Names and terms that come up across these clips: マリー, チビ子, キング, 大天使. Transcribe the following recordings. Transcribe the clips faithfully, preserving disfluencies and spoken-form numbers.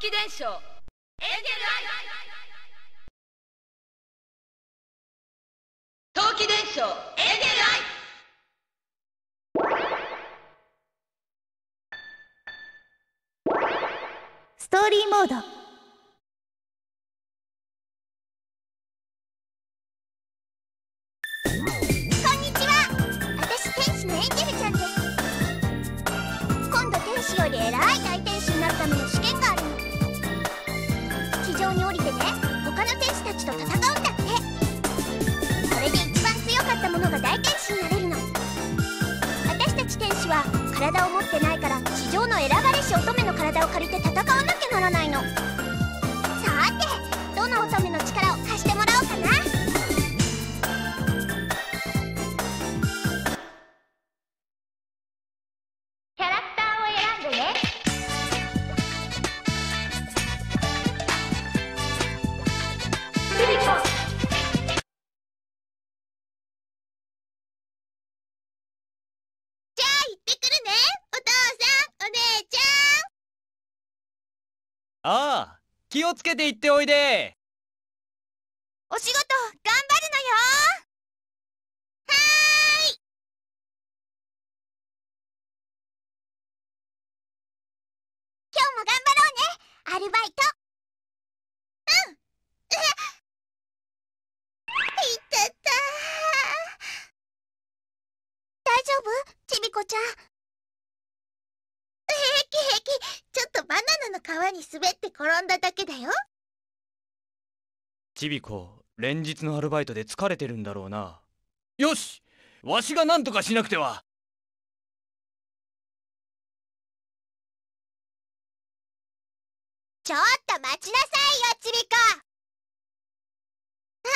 気伝承エンゲルアイ、冬季伝承エンゲルアイ、ストーリーモード。こんにちは、私天使のエンゲルちゃんです。今度天使より偉い大天使になるための試験があるの。地上に降りてね、他の天使たちと戦うんだって。それで一番強かったものが大天使になれるの。私たち天使は体を持ってないから、地上の選ばれし乙女の体を借りて戦わなきゃならないの。さて、どの乙女の力を貸してもらおうかな。キャラクターを選んでね。ああ、気をつけて行っておいで。お仕事頑張るのよ。はーい。今日も頑張ろうね、アルバイト。うん。いたた。大丈夫、ちびこちゃん。平気平気。ちょっとバナナの皮に滑って転んだだけだよ。ちびこ、連日のアルバイトで疲れてるんだろうな。よし、わしがなんとかしなくては。ちょっと待ちなさいよ、ちびこ。あ、マ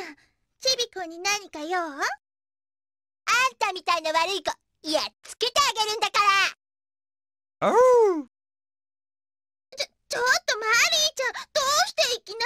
リーちゃん、ちびこに何か用？あんたみたいな悪い子、いや、つけてあげるんだから。ちょ、ちょっとマリーちゃん、どうしていきなり。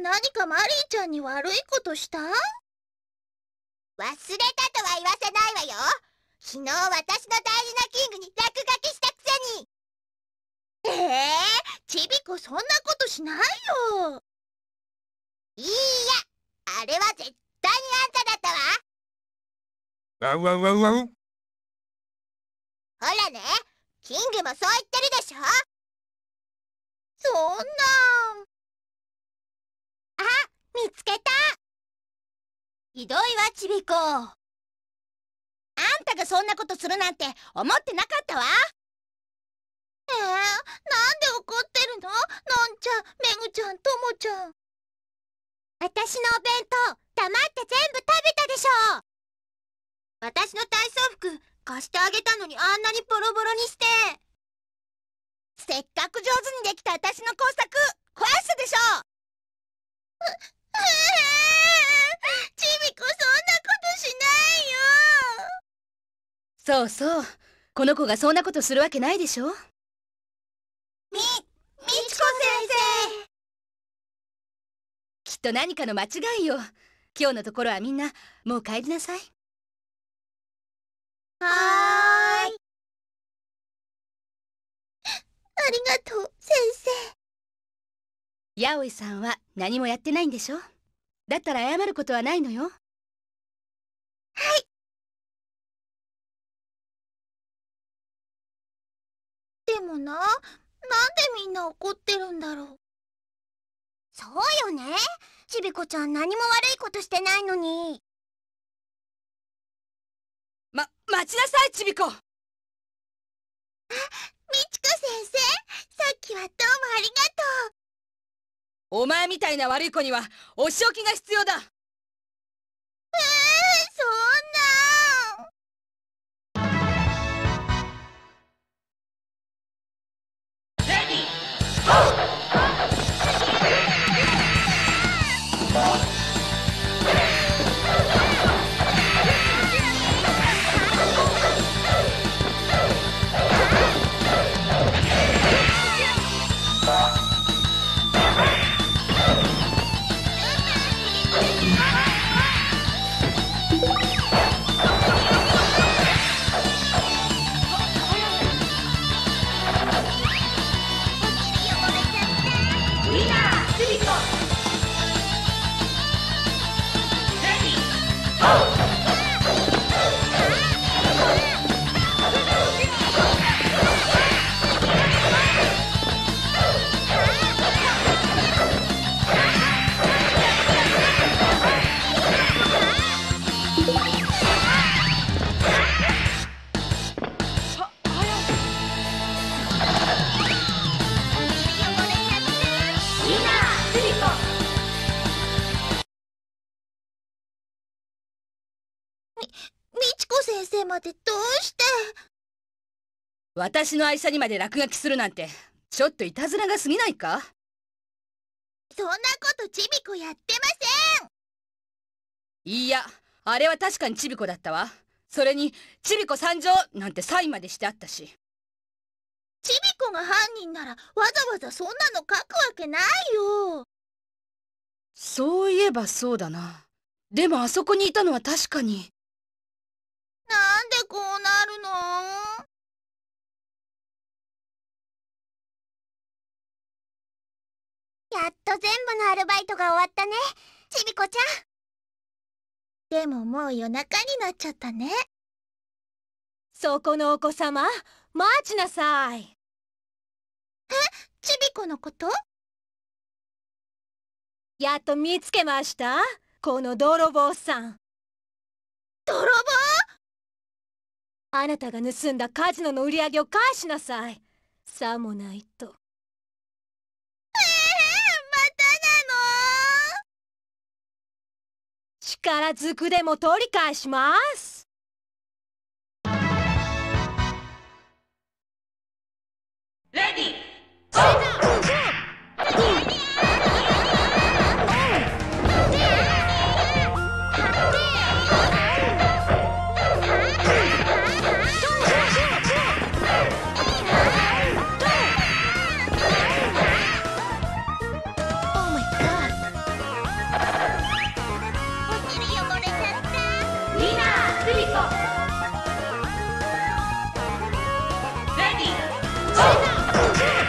何かマリーちゃんに悪いことした？忘れたとは言わせないわよ。昨日私の大事なキングに落書きしたくせに。ええー、ちびこそんなことしないよ。いいや、あれは絶対にあんただったわ。わんわんわんわん。ほらね、キングもそう言ってるでしょ。そんな。あ、見つけた。ひどいわ、ちびこ。あんたがそんなことするなんて思ってなかったわ。えー、なんで怒ってるの？のんちゃん、めぐちゃん、ともちゃん。私のお弁当、黙って全部食べたでしょ。私の体操服貸してあげたのにあんなにボロボロにして。せっかく上手にできた私の工作壊したでしょ。う、ええ、ちびこそんなことしないよ。そうそう、この子がそんなことするわけないでしょ。み、みちこ先生、きっと何かの間違いよ。今日のところはみんなもう帰りなさい。はーい、ありがとう先生。八百さんは何もやってないんでしょ。だったら謝ることはないのよ。はい、でもな、なんでみんな怒ってるんだろう。そうよね、ちびこちゃん何も悪いことしてないのに。ま、待ちなさいちびこ。あ、みちこ先生、さっきはどうもありがとう。お前みたいな悪い子にはお仕置きが必要だ。えー、そんな。レディーゴー。までどうして。私の愛車にまで落書きするなんてちょっといたずらが過ぎないか。そんなことちびこやってません。いや、あれは確かにちびこだったわ。それにちびこ参上なんてサインまでしてあったし。ちびこが犯人ならわざわざそんなの書くわけないよ。そういえばそうだな。でもあそこにいたのは確かに。なんでこうなるの？やっと全部のアルバイトが終わったね、ちびこちゃん。でももう夜中になっちゃったね。そこのお子様、待ちなさい。え、ちびこのこと？やっと見つけました、この泥棒さん。泥棒？あなたが盗んだカジノの売り上げを返しなさい。さもないと。ええー、またなの？力ずくでも取り返します。レディーゴー。Ready, go!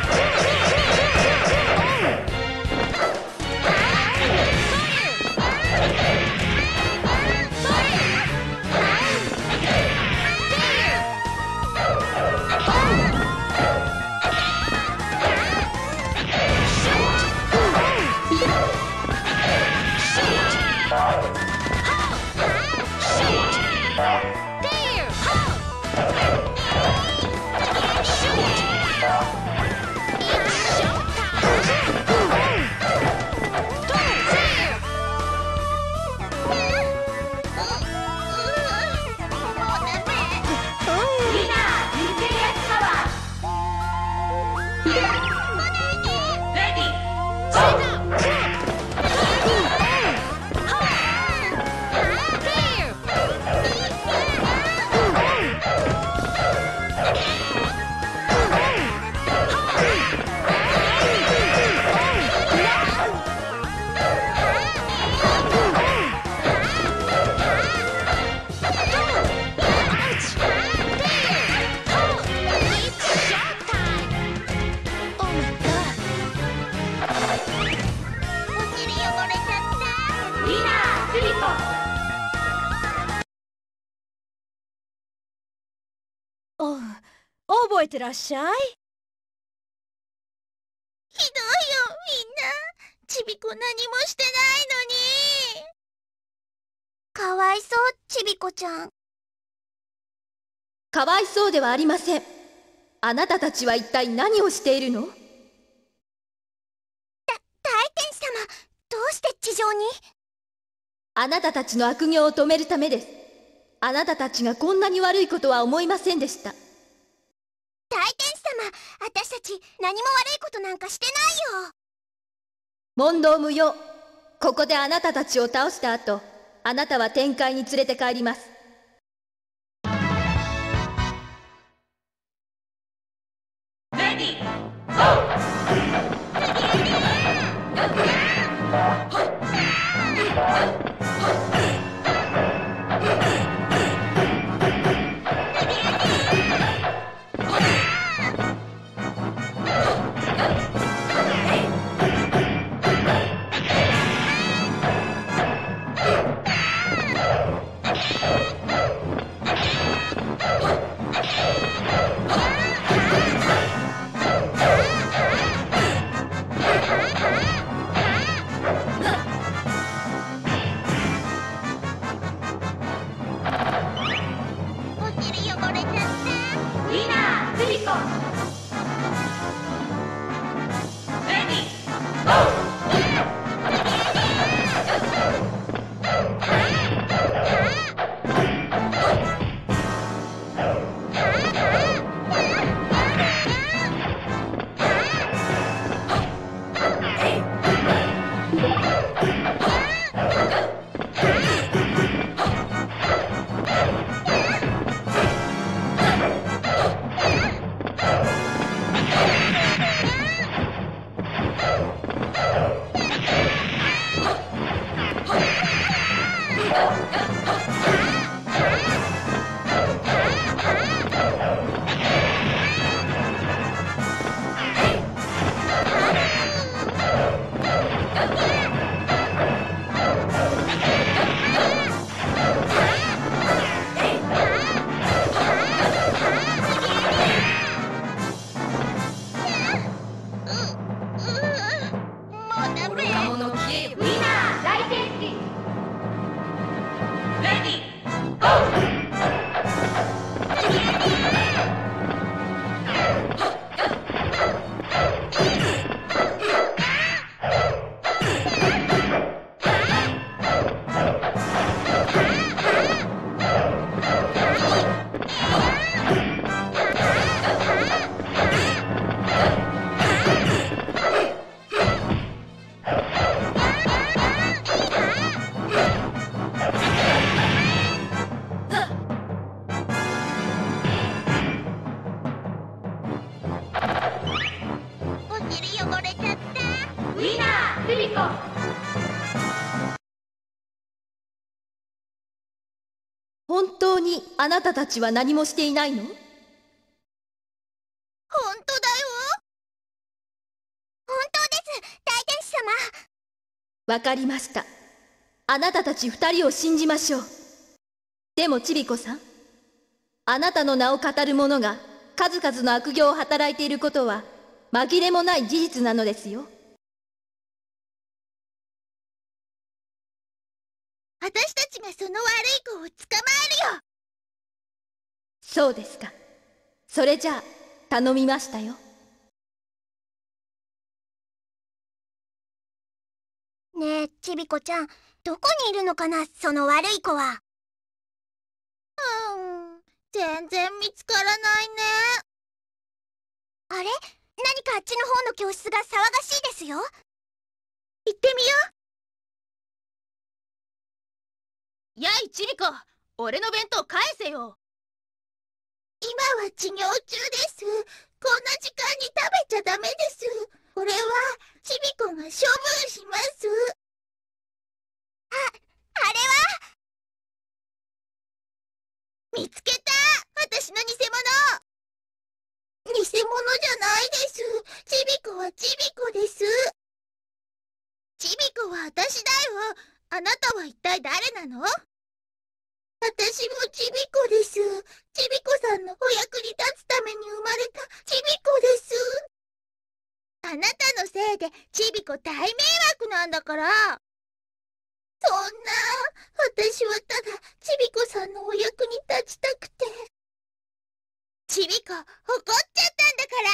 覚えてらっしゃい。ひどいよ、みんな。ちびこ何もしてないのに。かわいそう、ちびこちゃん。かわいそうではありません。あなたたちは一体何をしているの？た、大天使様、どうして地上に？あなたたちの悪行を止めるためです。あなたたちがこんなに悪いことは思いませんでした。大天使様、私たち何も悪いことなんかしてないよ。問答無用。ここであなたたちを倒した後、あなたは天界に連れて帰ります。本当にあなたたちは何もしていないの？本当だよ。本当です、大天使様。わかりました。あなたたち二人を信じましょう。でもちびこさん、あなたの名を語る者が数々の悪行を働いていることは紛れもない事実なのですよ。私たちがその悪い子を捕まえるよ。そうですか。それじゃあ頼みましたよ。ねえちびこちゃん、どこにいるのかな、その悪い子は。うん、全然見つからないね。あれ、何かあっちの方の教室が騒がしいですよ。行ってみよう。やいちびこ、俺の弁当返せよ。今は授業中です。こんな時間に食べちゃダメです。俺はちびこが処分します。あ、あれは？見つけた！私の偽物！偽物じゃないです。ちびこはちびこです。ちびこは私だよ。あなたは一体誰なの？私もちびこです。ちびこさんのお役に立つために生まれたちびこです。あなたのせいでちびこ大迷惑なんだから。そんな、私はただちびこさんのお役に立ちたくて。ちびこ、怒っちゃったんだから。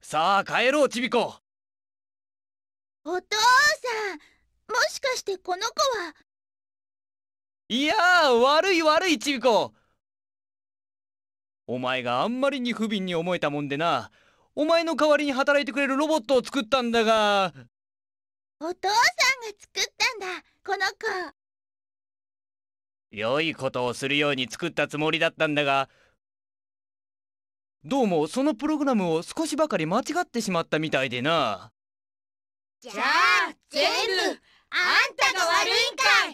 さあ帰ろう、ちびこ。お父さん、もしかしてこの子は。いやー、悪い悪い、ちびこ。お前があんまりに不憫に思えたもんでな、お前の代わりに働いてくれるロボットを作ったんだが。お父さんが作ったんだ、この子。良いことをするように作ったつもりだったんだが、どうもそのプログラムを少しばかり間違ってしまったみたいでな。じゃあ全部あんたが悪いんか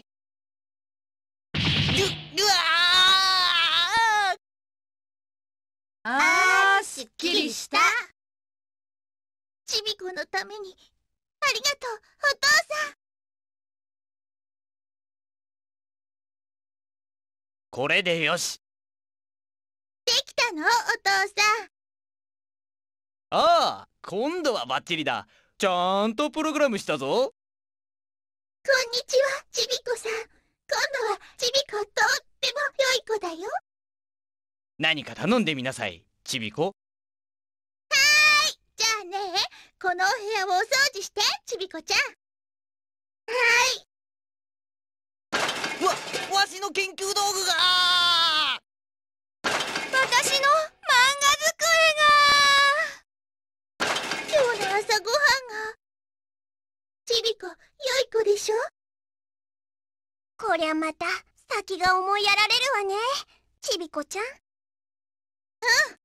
い。う、うわあっきりした。ちびこのためにありがとう、お父さん。これでよし。できたの、お父さん。ああ、今度はバッチリだ。ちゃんとプログラムしたぞ。こんにちは、ちびこさん。今度はちびこ、とっても良い子だよ。何か頼んでみなさい、ちびこ。はーい、じゃあね、このお部屋をお掃除して、ちびこちゃん。はーい。わ、わしの研究道具がー。私の漫画机がー。今日の朝ごはんが。ちびこ、良い子でしょ。こりゃまた、先が思いやられるわね、ちびこちゃん。うん、